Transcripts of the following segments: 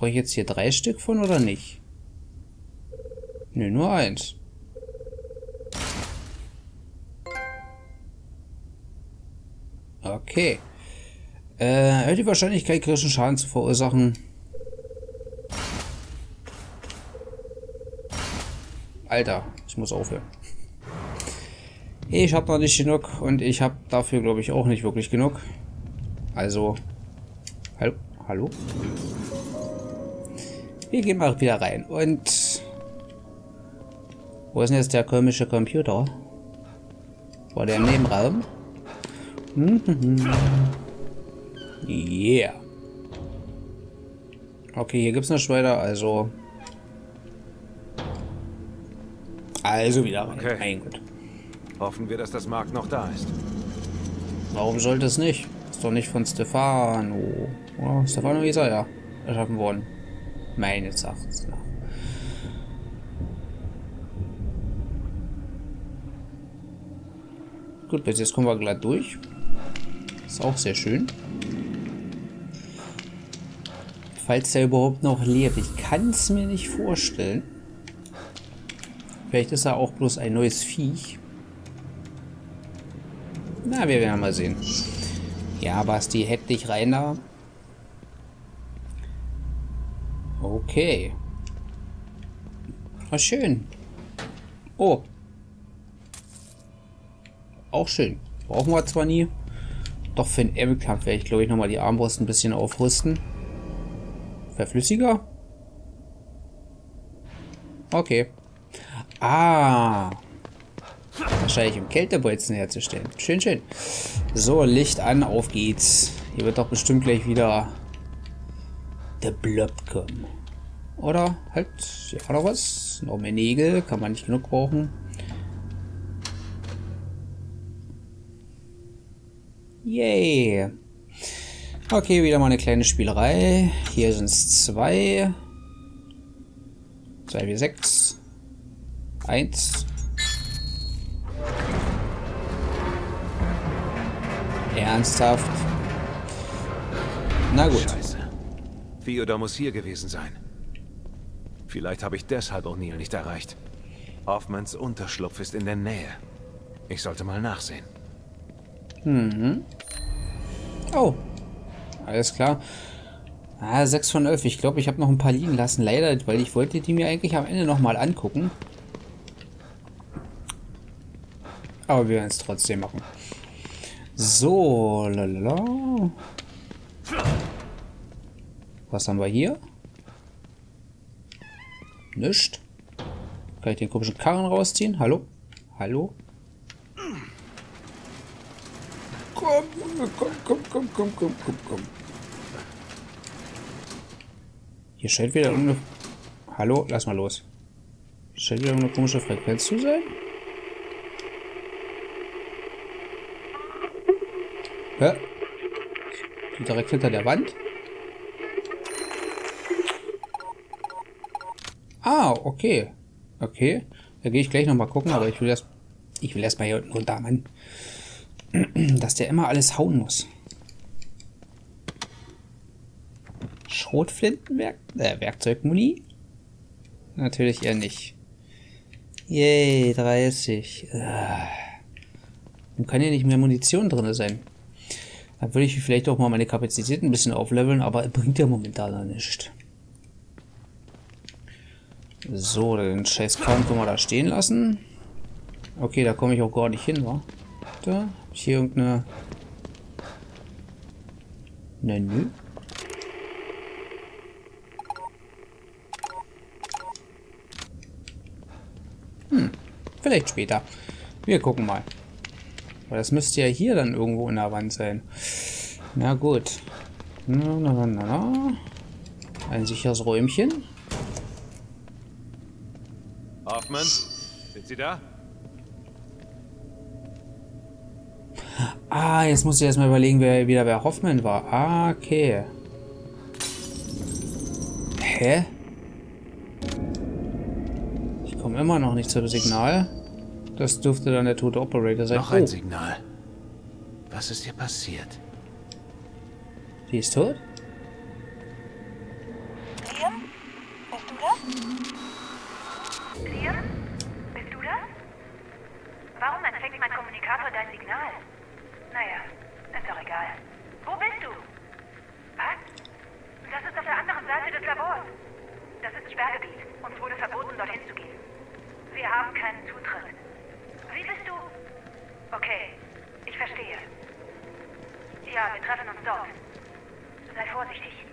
Brauche ich jetzt hier 3 Stück von oder nicht? Nö, nur 1. Okay. Erhöht die Wahrscheinlichkeit, kritischen Schaden zu verursachen. Alter, ich muss aufhören. Ich habe noch nicht genug und ich habe dafür, glaube ich, auch nicht wirklich genug. Also, hallo? Wir gehen mal wieder rein und... Wo ist denn jetzt der komische Computer? War der im Nebenraum? Yeah. Okay, hier gibt es eine Schleuder, also... Also wieder rein. Okay. Nein, gut. Hoffen wir, dass das Mark noch da ist. Warum sollte es nicht? Ist doch nicht von Stefano. Oh, Stefano ist er ja erschaffen worden. Meines Erachtens nach. Gut, bis jetzt kommen wir glatt durch. Ist auch sehr schön. Falls der überhaupt noch lebt. Ich kann es mir nicht vorstellen. Vielleicht ist er auch bloß ein neues Viech. Na, wir werden mal sehen. Ja, Basti, hätt dich rein da. Okay. Oh, schön. Oh. Auch schön. Brauchen wir zwar nie. Doch für den Erik-Kampf werde ich, glaube ich, nochmal die Armbrust ein bisschen aufrüsten. Verflüssiger? Okay. Ah, wahrscheinlich um Kältebolzen herzustellen. Schön, schön. So, Licht an, auf geht's. Hier wird doch bestimmt gleich wieder der Blob kommen. Oder halt, hier war noch was. Noch mehr Nägel, kann man nicht genug brauchen. Yay. Okay, wieder mal eine kleine Spielerei. Hier sind es 2. 2 wie 6. 1. Ernsthaft? Na gut. Scheiße. Theodor muss hier gewesen sein. Vielleicht habe ich deshalb O'Neill nicht erreicht. Hoffmanns Unterschlupf ist in der Nähe. Ich sollte mal nachsehen. Mhm. Oh. Alles klar. Ah, 6 von 11. Ich glaube, ich habe noch ein paar liegen lassen. Leider, weil ich wollte die mir eigentlich am Ende nochmal angucken. Aber wir werden es trotzdem machen. So, lalala. Was haben wir hier? Nichts. Kann ich den komischen Karren rausziehen? Hallo? Hallo? Komm, komm. Hier scheint wieder irgendeine... Hallo? Lass mal los. Hier scheint wieder irgendeine komische Frequenz zu sein. Hä? Direkt hinter der Wand? Ah, okay. Okay. Da gehe ich gleich nochmal gucken, aber ich will das... Ich will erstmal hier unten runter, Mann. Dass der immer alles hauen muss. Schrotflintenwerkzeugmuni? Natürlich eher nicht. Yay, 30. Nun kann hier nicht mehr Munition drin sein. Dann würde ich vielleicht auch mal meine Kapazität ein bisschen aufleveln, aber bringt ja momentan noch nichts. So, den Scheißkram können wir da stehen lassen. Okay, da komme ich auch gar nicht hin, wa? Da habe ich hier irgendeine... Menü. Hm, vielleicht später. Wir gucken mal. Aber das müsste ja hier dann irgendwo in der Wand sein. Na gut. Na. Ein sicheres Räumchen. Hoffmann, sind Sie da? Ah, jetzt muss ich erstmal überlegen, wer Hoffmann war. Ah, okay. Hä? Ich komme immer noch nicht zum Signal. Das dürfte dann der tote Operator sein. Noch ein Signal. Was ist hier passiert? Die ist tot? Theodor. Das ist Sperrgebiet. Uns wurde verboten, dorthin zu gehen. Wir haben keinen Zutritt. Wie bist du? Okay, ich verstehe. Ja, wir treffen uns dort. Sei vorsichtig.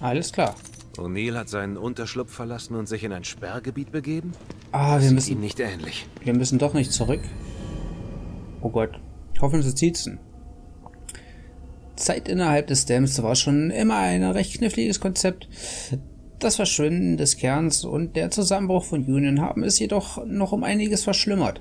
Alles klar. O'Neill hat seinen Unterschlupf verlassen und sich in ein Sperrgebiet begeben? Ah, wir müssen ihm nicht ähnlich. Wir müssen doch nicht zurück. Oh Gott. Hoffentlich Notizen. Zeit innerhalb des Dams war schon immer ein recht kniffliges Konzept. Das Verschwinden des Kerns und der Zusammenbruch von Union haben es jedoch noch um einiges verschlimmert.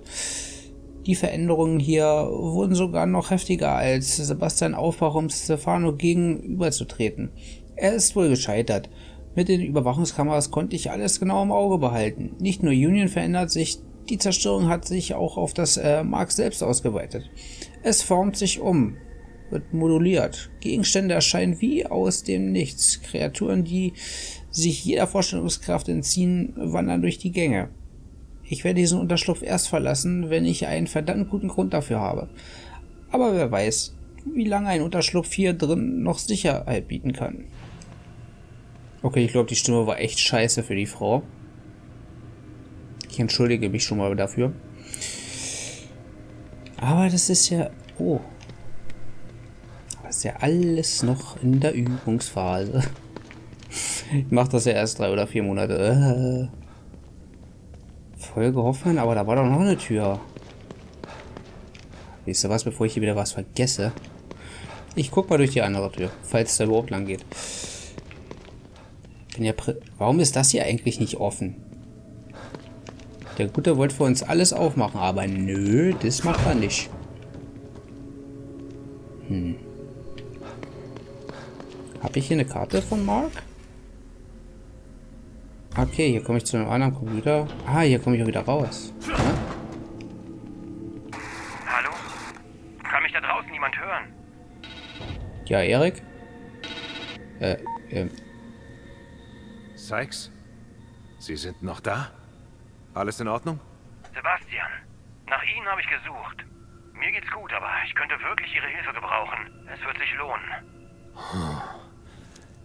Die Veränderungen hier wurden sogar noch heftiger, als Sebastian aufbrach, um Stefano gegenüberzutreten. Er ist wohl gescheitert. Mit den Überwachungskameras konnte ich alles genau im Auge behalten. Nicht nur Union verändert sich, die Zerstörung hat sich auch auf das Mark selbst ausgeweitet. Es formt sich um, wird moduliert. Gegenstände erscheinen wie aus dem Nichts. Kreaturen, die sich jeder Vorstellungskraft entziehen, wandern durch die Gänge. Ich werde diesen Unterschlupf erst verlassen, wenn ich einen verdammt guten Grund dafür habe. Aber wer weiß, wie lange ein Unterschlupf hier drin noch Sicherheit bieten kann. Okay, ich glaube, die Stimme war echt scheiße für die Frau. Ich entschuldige mich schon mal dafür. Aber das ist ja... Oh. Das ist ja alles noch in der Übungsphase. Ich mache das ja erst 3 oder 4 Monate. Folge Hoffmann, aber da war doch noch eine Tür. Wisst ihr was, bevor ich hier wieder was vergesse? Ich guck mal durch die andere Tür, falls da überhaupt lang geht. Bin ja Warum ist das hier eigentlich nicht offen? Der Gute wollte für uns alles aufmachen, aber nö, das macht er nicht. Hm. Habe ich hier eine Karte von Mark? Okay, hier komme ich zu einem anderen Computer. Ah, hier komme ich auch wieder raus. Ja? Hallo? Kann mich da draußen niemand hören? Ja, Erik? Sykes? Sie sind noch da? Alles in Ordnung? Sebastian, nach Ihnen habe ich gesucht. Mir geht's gut, aber ich könnte wirklich Ihre Hilfe gebrauchen. Es wird sich lohnen.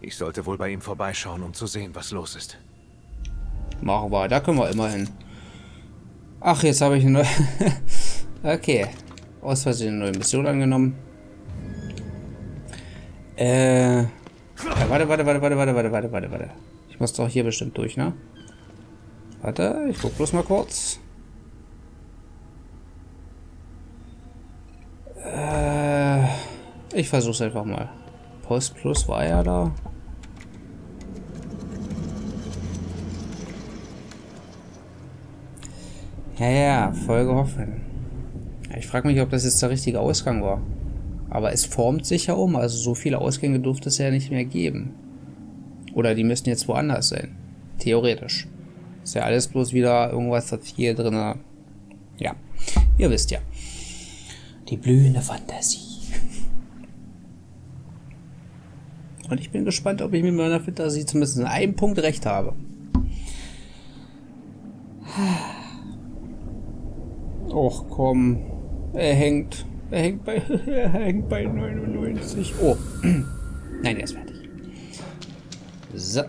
Ich sollte wohl bei ihm vorbeischauen, um zu sehen, was los ist. Machen wir, da können wir immerhin. Ach, jetzt habe ich eine neue... Okay. Aus Versehen eine neue Mission angenommen. Warte. Ich muss doch hier bestimmt durch, ne? Warte, ich guck bloß mal kurz. Ich versuch's einfach mal. Post Plus war ja da. Ja, Folge Hoffmann. Ich frage mich, ob das jetzt der richtige Ausgang war. Aber es formt sich ja um, also so viele Ausgänge dürfte es ja nicht mehr geben. Oder die müssten jetzt woanders sein. Theoretisch. Ist ja alles bloß wieder irgendwas, das hier drin... Ja, ihr wisst ja. Die blühende Fantasie. Und ich bin gespannt, ob ich mit meiner Fantasie zumindest in einem Punkt recht habe. Och komm, er hängt bei 99. Oh, nein, er ist fertig. So,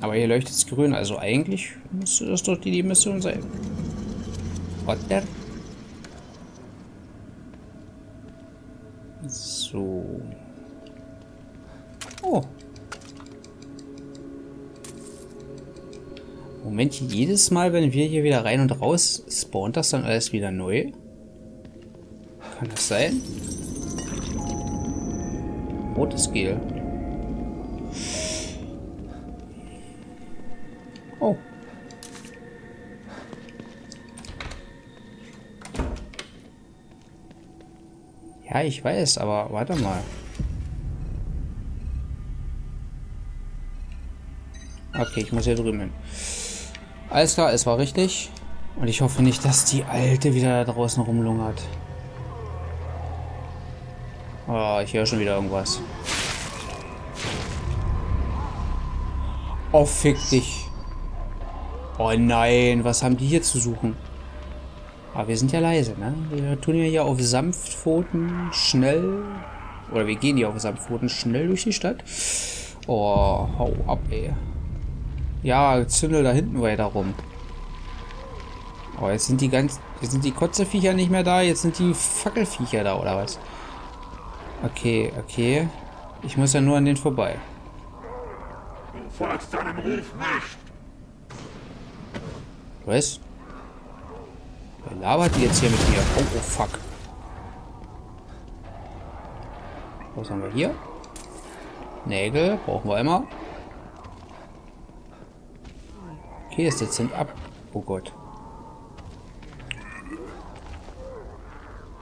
aber hier leuchtet es grün, also eigentlich müsste das doch die Mission sein. Oder? So. Oh. Moment, jedes Mal, wenn wir hier wieder rein und raus, spawnt das dann alles wieder neu? Kann das sein? Rotes Gel. Oh. Ja, ich weiß, aber warte mal. Okay, ich muss hier drüben hin. Alles klar, es war richtig. Und ich hoffe nicht, dass die Alte wieder da draußen rumlungert. Oh, ich höre schon wieder irgendwas. Oh, fick dich. Oh nein, was haben die hier zu suchen? Aber wir sind ja leise, ne? Wir tun ja hier auf Sanftpfoten schnell... Oder wir gehen hier auf Sanftpfoten schnell durch die Stadt. Oh, hau ab, ey. Ja, zündel da hinten weiter rum. Aber oh, jetzt sind die Kotzeviecher nicht mehr da, jetzt sind die Fackelviecher da, oder was? Okay, okay. Ich muss ja nur an den vorbei. Du folgst deinem Ruf nicht! Was? Wer labert die jetzt hier mit mir? Oh, oh, fuck. Was haben wir hier? Nägel, brauchen wir immer. Okay, es sind ab. Oh Gott.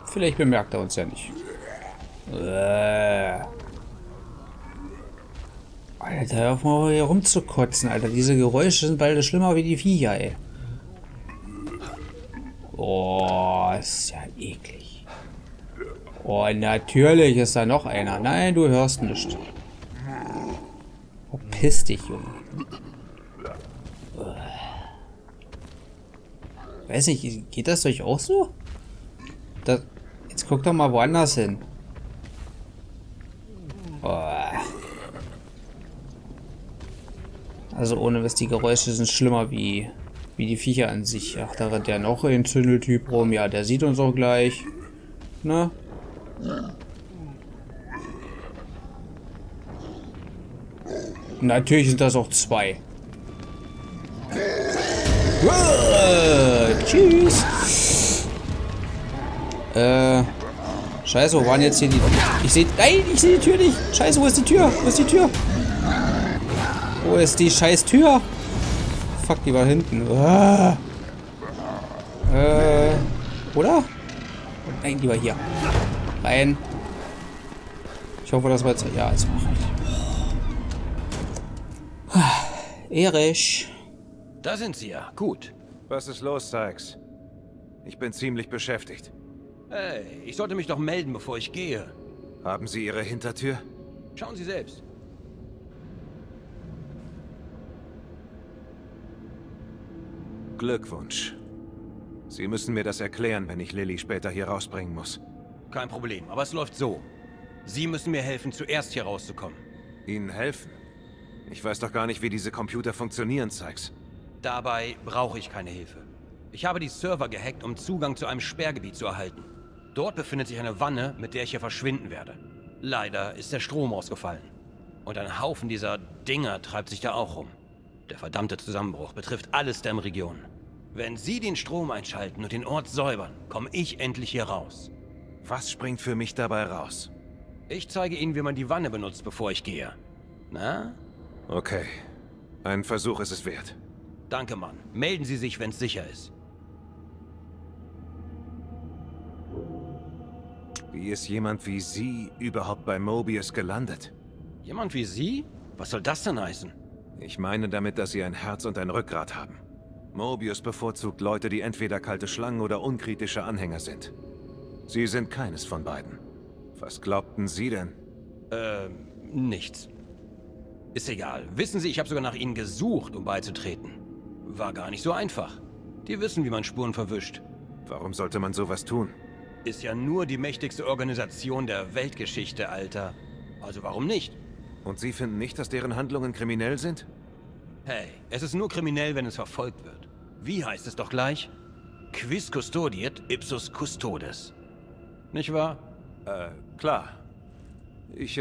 Vielleicht bemerkt er uns ja nicht. Alter, hör auf mal hier rumzukotzen, Alter. Diese Geräusche sind bald schlimmer wie die Viecher, ey. Oh, ist ja eklig. Oh, natürlich ist da noch einer. Nein, du hörst nicht. Verpiss dich, Junge. Weiß nicht, geht das euch auch so? Das, jetzt guck doch mal woanders hin. Oh. Also ohne Witz, die Geräusche sind schlimmer wie die Viecher an sich. Ach, da rennt der noch ein Zündeltyp rum. Ja, der sieht uns auch gleich. Ne? Natürlich sind das auch zwei. Tschüss. Scheiße, wo waren jetzt hier die... Ich sehe... Nein, ich sehe die Tür nicht. Scheiße, wo ist die Tür? Wo ist die Tür? Wo ist die scheiß Tür? Fuck, die war hinten. Oder? Nein, die war hier. Rein. Ich hoffe, das war jetzt... Ja, jetzt mach ich. Erik. Da sind sie ja. Gut. Was ist los, Sykes? Ich bin ziemlich beschäftigt. Hey, ich sollte mich doch melden, bevor ich gehe. Haben Sie Ihre Hintertür? Schauen Sie selbst. Glückwunsch. Sie müssen mir das erklären, wenn ich Lilly später hier rausbringen muss. Kein Problem, aber es läuft so. Sie müssen mir helfen, zuerst hier rauszukommen. Ihnen helfen? Ich weiß doch gar nicht, wie diese Computer funktionieren, Sykes. Dabei brauche ich keine Hilfe. Ich habe die Server gehackt, um Zugang zu einem Sperrgebiet zu erhalten. Dort befindet sich eine Wanne, mit der ich hier verschwinden werde. Leider ist der Strom ausgefallen. Und ein Haufen dieser Dinger treibt sich da auch rum. Der verdammte Zusammenbruch betrifft alle Stem-Regionen. Wenn Sie den Strom einschalten und den Ort säubern, komme ich endlich hier raus. Was springt für mich dabei raus? Ich zeige Ihnen, wie man die Wanne benutzt, bevor ich gehe. Na? Okay. Ein Versuch ist es wert. Danke, Mann. Melden Sie sich, wenn es sicher ist. Wie ist jemand wie Sie überhaupt bei Mobius gelandet? Jemand wie Sie? Was soll das denn heißen? Ich meine damit, dass Sie ein Herz und ein Rückgrat haben. Mobius bevorzugt Leute, die entweder kalte Schlangen oder unkritische Anhänger sind. Sie sind keines von beiden. Was glaubten Sie denn? Nichts. Ist egal. Wissen Sie, ich habe sogar nach Ihnen gesucht, um beizutreten. War gar nicht so einfach. Die wissen, wie man Spuren verwischt. Warum sollte man sowas tun? Ist ja nur die mächtigste Organisation der Weltgeschichte, Alter. Also warum nicht? Und Sie finden nicht, dass deren Handlungen kriminell sind? Hey, es ist nur kriminell, wenn es verfolgt wird. Wie heißt es doch gleich? Quis custodiet, ipsus custodes. Nicht wahr? Klar. Ich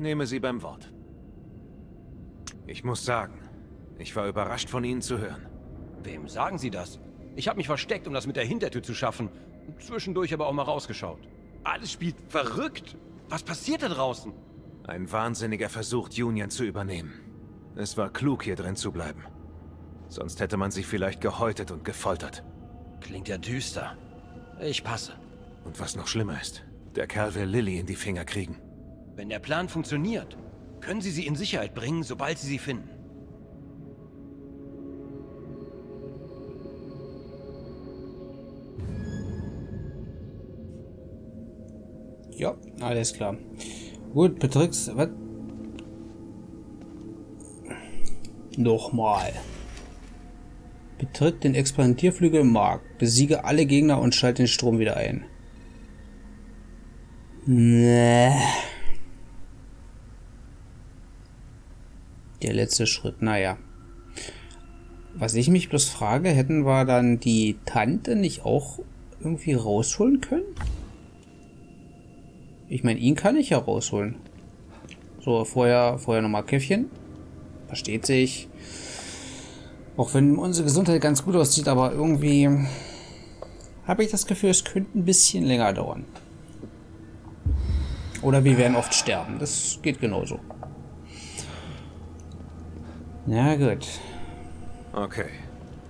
nehme Sie beim Wort. Ich muss sagen, ich war überrascht, von Ihnen zu hören. Wem sagen Sie das? Ich habe mich versteckt, um das mit der Hintertür zu schaffen. Zwischendurch aber auch mal rausgeschaut. Alles spielt verrückt. Was passiert da draußen? Ein wahnsinniger Versuch, Union zu übernehmen. Es war klug, hier drin zu bleiben. Sonst hätte man sich vielleicht gehäutet und gefoltert. Klingt ja düster. Ich passe. Und was noch schlimmer ist, der Kerl will Lilly in die Finger kriegen. Wenn der Plan funktioniert, können Sie sie in Sicherheit bringen, sobald Sie sie finden. Ja, alles klar. Gut, betrickst... Was? Nochmal. Betritt den Expandierflügel Mark. Besiege alle Gegner und schalte den Strom wieder ein. Nee. Der letzte Schritt, naja. Was ich mich bloß frage, hätten wir dann die Tante nicht auch irgendwie rausholen können? Ich meine, ihn kann ich ja rausholen. So, vorher nochmal Käffchen. Versteht sich. Auch wenn unsere Gesundheit ganz gut aussieht, aber irgendwie habe ich das Gefühl, es könnte ein bisschen länger dauern. Oder wir werden oft sterben. Das geht genauso. Na gut. Okay.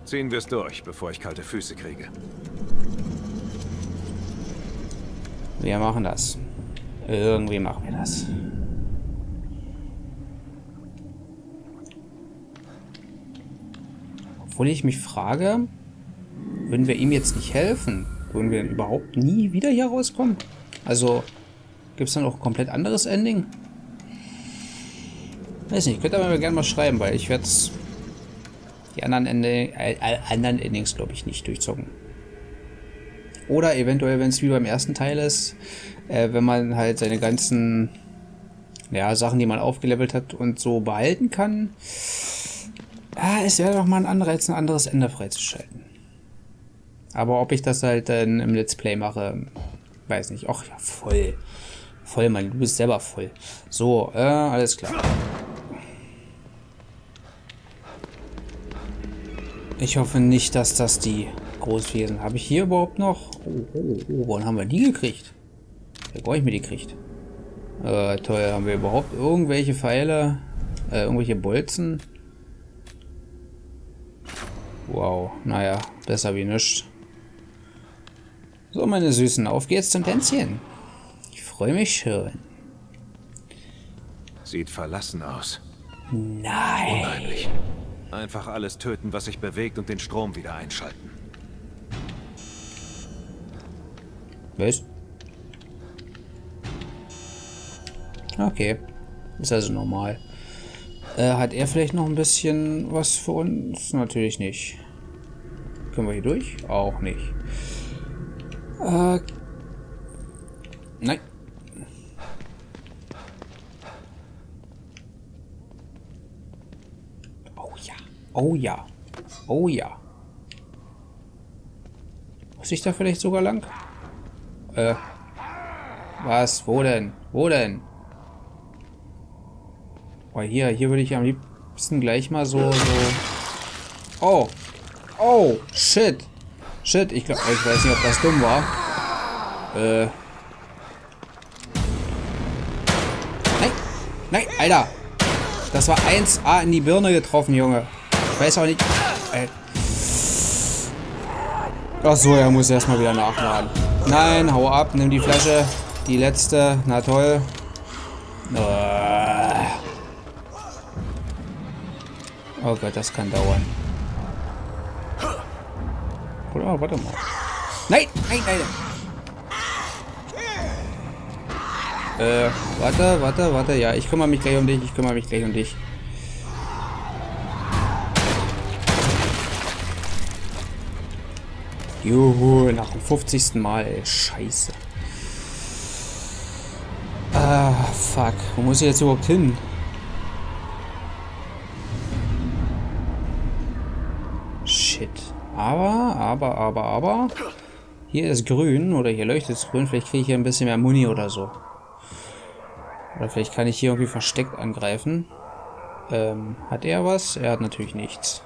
Ziehen wir es durch, bevor ich kalte Füße kriege. Wir machen das. Irgendwie machen wir das. Obwohl ich mich frage, würden wir ihm jetzt nicht helfen, würden wir überhaupt nie wieder hier rauskommen? Also, gibt es dann auch ein komplett anderes Ending? Weiß nicht, könnt ihr aber gerne mal schreiben, weil ich werde die anderen Endings, glaube ich, nicht durchzocken. Oder eventuell, wenn es wie beim ersten Teil ist, wenn man halt seine ganzen Sachen, die man aufgelevelt hat und so behalten kann. Es wäre doch mal ein Anreiz, ein anderes Ende freizuschalten. Aber ob ich das halt dann im Let's Play mache, weiß nicht. Ach ja, voll. Voll, Mann, du bist selber voll. So, alles klar. Ich hoffe nicht, dass das die Großwesen... Habe ich hier überhaupt noch? Oh, wann haben wir die gekriegt? Wo habe ich mir die gekriegt? Toll, haben wir überhaupt irgendwelche Pfeile? Irgendwelche Bolzen? Wow, naja, besser wie nichts. So, meine Süßen, auf geht's zum Tänzchen. Ich freue mich schön. Sieht verlassen aus. Nein. Unheimlich. Einfach alles töten, was sich bewegt und den Strom wieder einschalten. Was? Okay. Ist also normal. Hat er vielleicht noch ein bisschen was für uns? Natürlich nicht. Können wir hier durch? Auch nicht. Nein. Oh ja. Oh ja. Muss ich da vielleicht sogar lang? Was? Wo denn? Wo denn? Oh, hier würde ich am liebsten gleich mal so. Oh. Oh, shit. Shit, ich glaube, ich weiß nicht, ob das dumm war. Nein. Nein, Alter. Das war 1A in die Birne getroffen, Junge. Ich weiß auch nicht. Ach so, er muss erstmal wieder nachladen. Nein, hau ab, nimm die Flasche. Die letzte, na toll. Oh Gott, das kann dauern. Oder, warte mal. Nein, nein, nein. Warte. Ja, ich kümmere mich gleich um dich. Juhu, nach dem 50. Mal, ey, scheiße. Ah, fuck. Wo muss ich jetzt überhaupt hin? Shit. Aber. Hier ist grün, oder hier leuchtet es grün. Vielleicht kriege ich hier ein bisschen mehr Muni oder so. Oder vielleicht kann ich hier irgendwie versteckt angreifen. Hat er was? Er hat natürlich nichts.